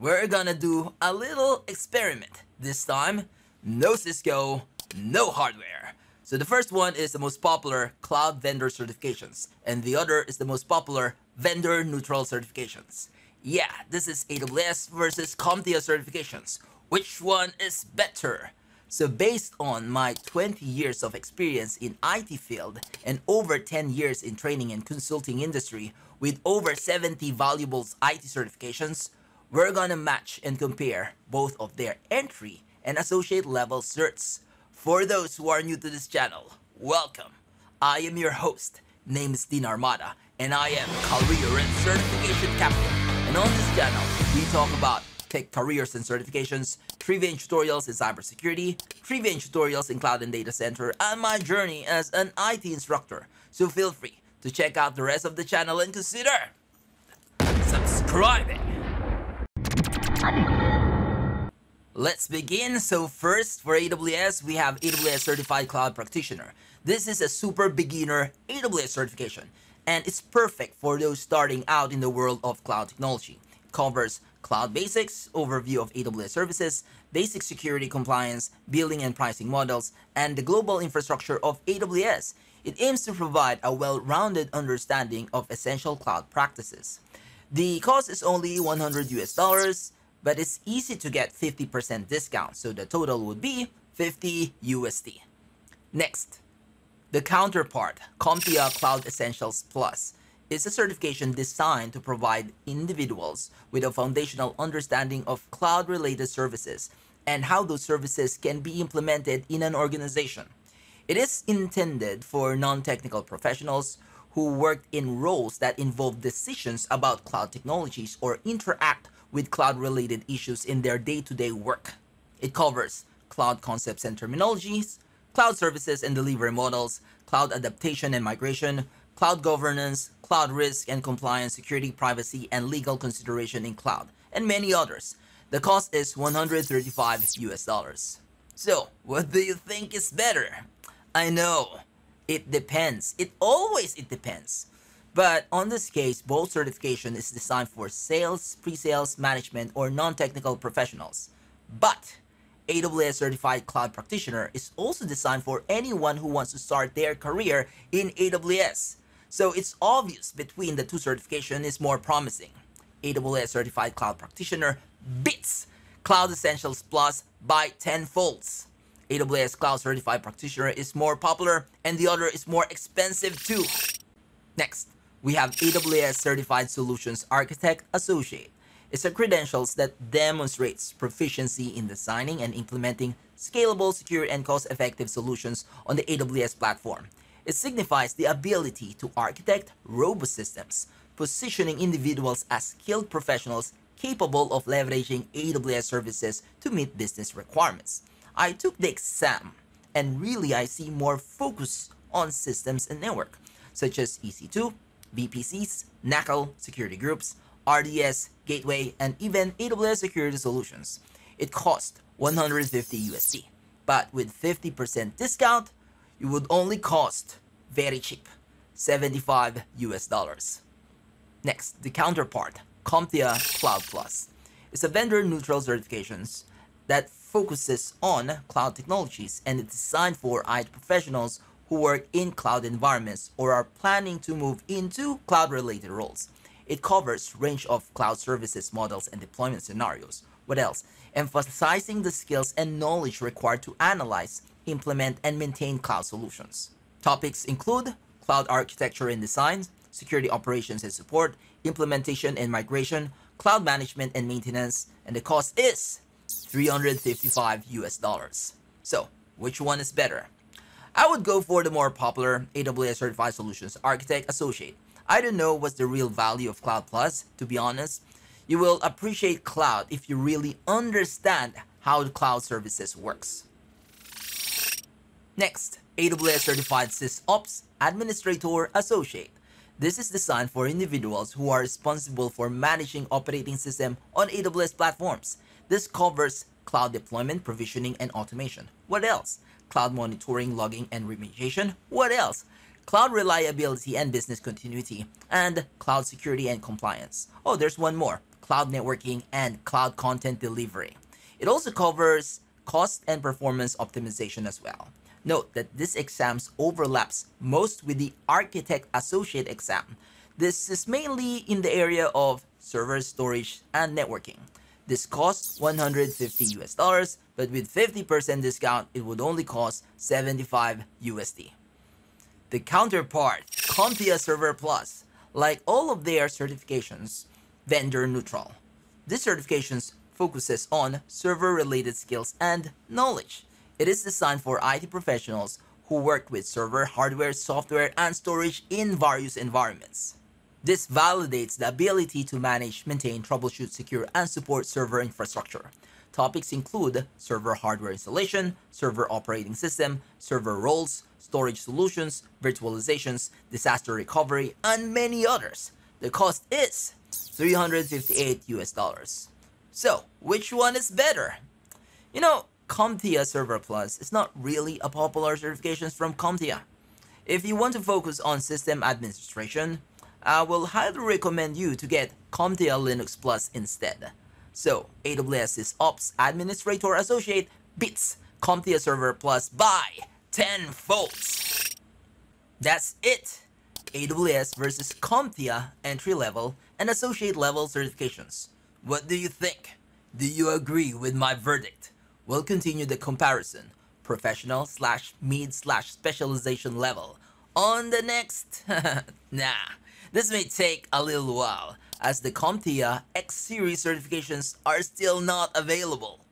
we're gonna do a little experiment. This time, no Cisco, no hardware. So the first one is the most popular cloud vendor certifications, and the other is the most popular vendor neutral certifications. Yeah, this is AWS versus CompTIA certifications. Which one is better? So based on my 20 years of experience in IT field and over 10 years in training and consulting industry with over 70 valuable IT certifications, we're gonna match and compare both of their entry and associate level certs. For those who are new to this channel, welcome. I am your host, name is Dean Armada, and I am Career and Certification Captain. And on this channel, we talk about tech careers and certifications, trivia and tutorials in cybersecurity, trivia and tutorials in cloud and data center, and my journey as an IT instructor. So feel free to check out the rest of the channel and consider subscribing. Let's begin. So first, for AWS, we have AWS Certified Cloud Practitioner. This is a super beginner AWS certification, and it's perfect for those starting out in the world of cloud technology. It covers cloud basics, overview of AWS services, basic security compliance, billing and pricing models, and the global infrastructure of AWS. It aims to provide a well-rounded understanding of essential cloud practices. The cost is only $100 US, but it's easy to get 50% discount, so the total would be $50 USD. Next, the counterpart, CompTIA Cloud Essentials Plus. It's a certification designed to provide individuals with a foundational understanding of cloud-related services and how those services can be implemented in an organization. It is intended for non-technical professionals who worked in roles that involve decisions about cloud technologies or interact with cloud-related issues in their day-to-day work. It covers cloud concepts and terminologies, cloud services and delivery models, cloud adaptation and migration, cloud governance, cloud risk and compliance, security, privacy, and legal consideration in cloud, and many others. The cost is $135 US. So, what do you think is better? I know, it depends. It always depends. But on this case, both certification is designed for sales, pre-sales, management, or non-technical professionals. But AWS Certified Cloud Practitioner is also designed for anyone who wants to start their career in AWS. So it's obvious between the two certifications is more promising. AWS Certified Cloud Practitioner beats Cloud Essentials Plus by 10-folds. AWS Cloud Certified Practitioner is more popular and the other is more expensive too. Next, we have AWS Certified Solutions Architect Associate. It's a credentials that demonstrates proficiency in designing and implementing scalable, secure, and cost-effective solutions on the AWS platform. It signifies the ability to architect robust systems, positioning individuals as skilled professionals capable of leveraging AWS services to meet business requirements. I took the exam, and really I see more focus on systems and network, such as EC2, VPCs, NACL, security groups, RDS, Gateway, and even AWS Security Solutions. It cost $150 USD, but with 50% discount, it would only cost very cheap, $75 US. Next, the counterpart, CompTIA Cloud Plus. It's a vendor-neutral certifications that focuses on cloud technologies, and it's designed for IT professionals who work in cloud environments or are planning to move into cloud-related roles. It covers range of cloud services models and deployment scenarios. What else? Emphasizing the skills and knowledge required to analyze, implement, and maintain cloud solutions. Topics include cloud architecture and design, security operations and support, implementation and migration, cloud management and maintenance, and the cost is $355 US. So, which one is better? I would go for the more popular AWS Certified Solutions Architect Associate. I don't know what's the real value of Cloud Plus, to be honest. You will appreciate cloud if you really understand how the cloud services works. Next, AWS Certified SysOps Administrator Associate. This is designed for individuals who are responsible for managing operating system on AWS platforms. This covers cloud deployment, provisioning, and automation. What else? Cloud monitoring, logging, and remediation. What else? Cloud reliability and business continuity, and cloud security and compliance. Oh, there's one more, cloud networking, and cloud content delivery. It also covers cost and performance optimization as well. Note that this exam overlaps most with the Architect Associate exam. This is mainly in the area of server storage and networking. This costs $150 US, but with 50% discount, it would only cost $75 USD. The counterpart, CompTIA Server Plus, like all of their certifications, vendor neutral. This certification focuses on server-related skills and knowledge. It is designed for IT professionals who work with server, hardware, software, and storage in various environments. This validates the ability to manage, maintain, troubleshoot, secure, and support server infrastructure. Topics include server hardware installation, server operating system, server roles, storage solutions, virtualizations, disaster recovery, and many others. The cost is $358 US. So, which one is better? You know, CompTIA Server Plus is not really a popular certification from CompTIA. If you want to focus on system administration, I will highly recommend you to get CompTIA Linux Plus instead. So, AWS SysOps Administrator Associate beats CompTIA Server Plus by 10-fold. That's it. AWS versus CompTIA entry-level and associate-level certifications. What do you think? Do you agree with my verdict? We'll continue the comparison, professional/mid/specialization level, on the next. This may take a little while, as the CompTIA X-Series certifications are still not available.